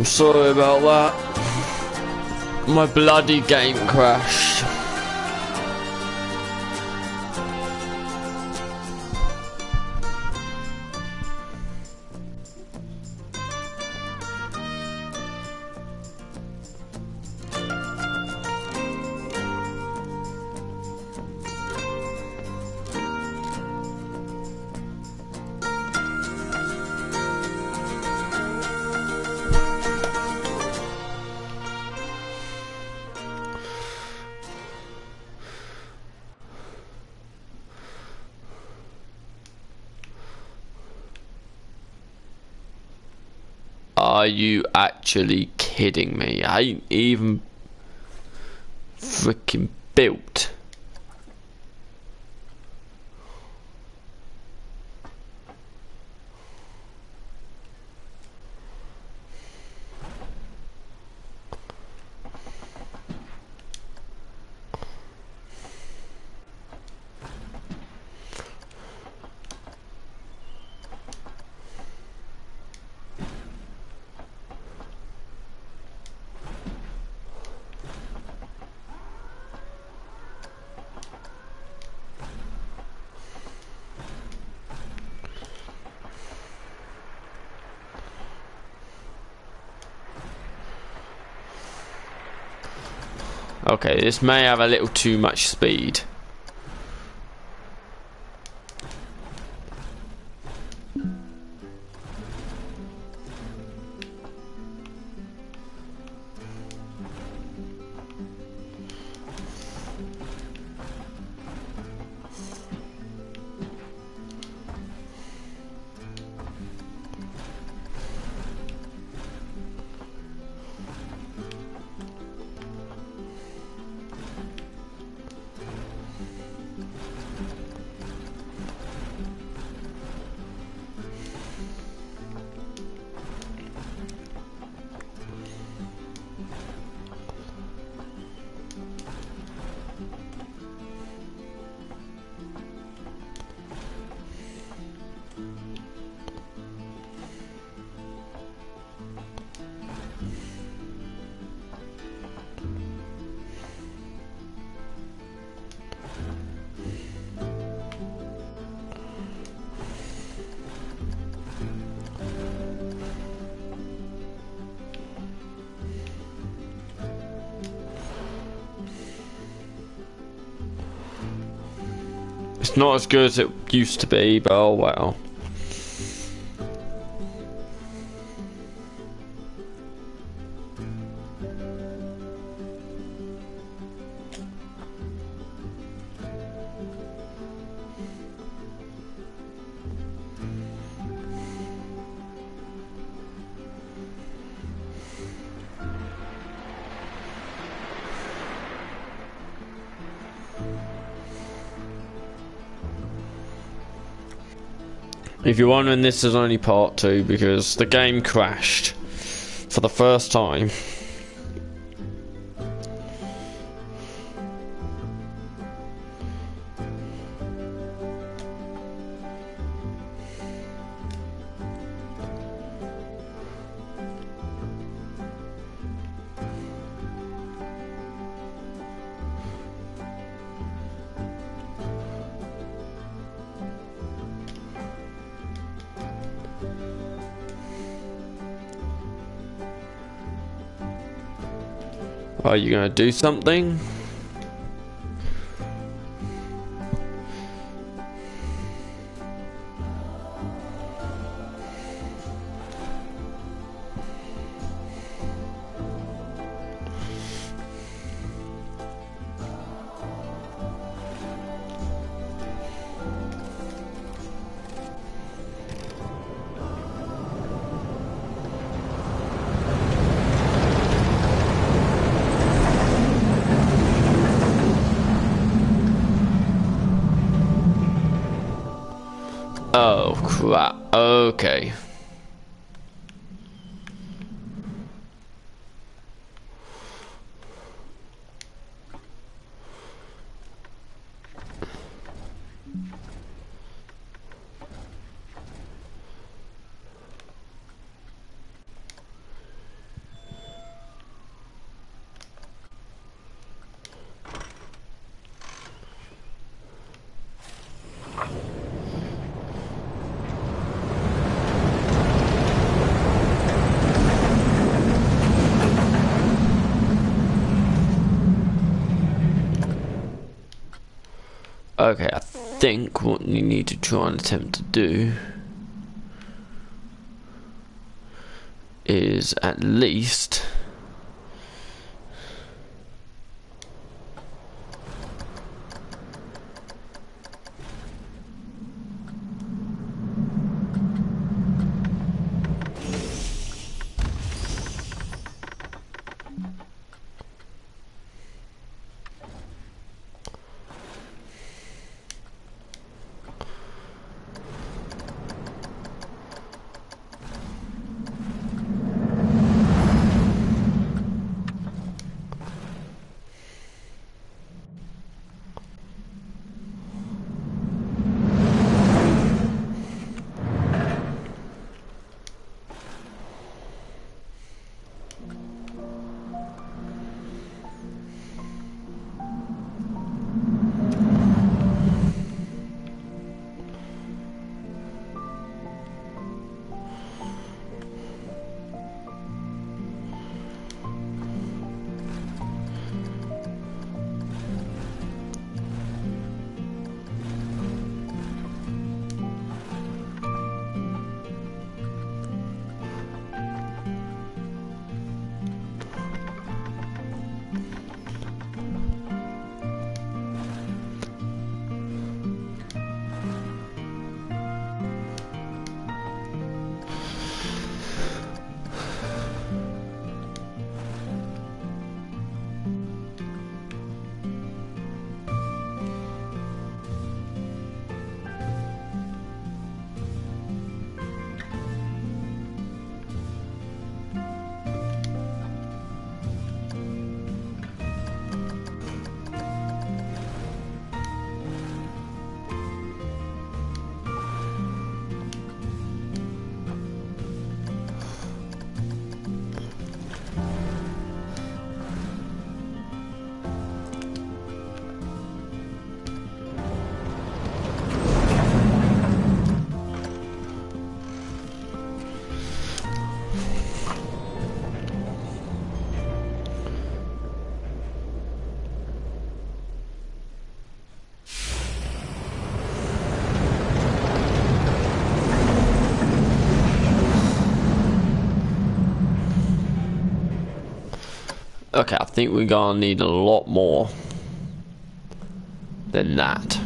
I'm sorry about that. My bloody game crashed. Are you actually kidding me? I ain't even freaking built. Okay, this may have a little too much speed. It's not as good as it used to be, but oh well. If you're wondering, this is only part two because the game crashed for the first time. Are you gonna do something? Oh crap, okay. think what you need to try and attempt to do is at least okay, I think we're gonna need a lot more than that.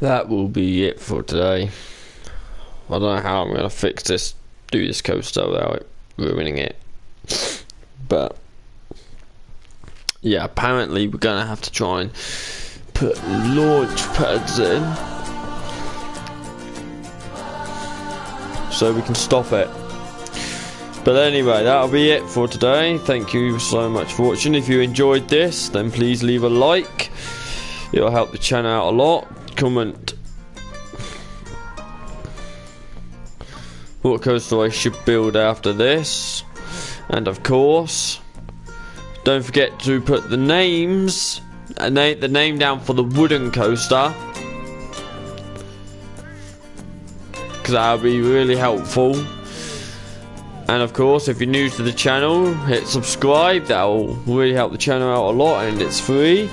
that will be it for today. I don't know how I'm going to fix this, do this coaster without ruining it. But yeah, apparently we're going to have to try and put launch pads in so we can stop it. But anyway, that'll be it for today. Thank you so much for watching. If you enjoyed this, then please leave a like. It'll help the channel out a lot. Comment what coaster I should build after this, and of course don't forget to put the names and the name down for the wooden coaster, because that'll be really helpful. And of course, if you're new to the channel, hit subscribe. That'll really help the channel out a lot, and it's free.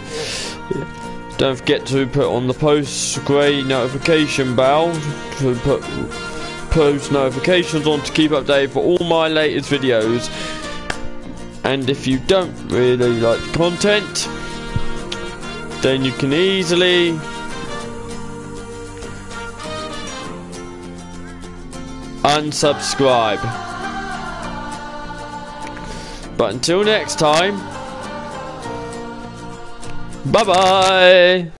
Don't forget to put on the post grey notification bell to put post notifications on to keep updated for all my latest videos. And if you don't really like the content, then you can easily unsubscribe. But until next time, bye-bye.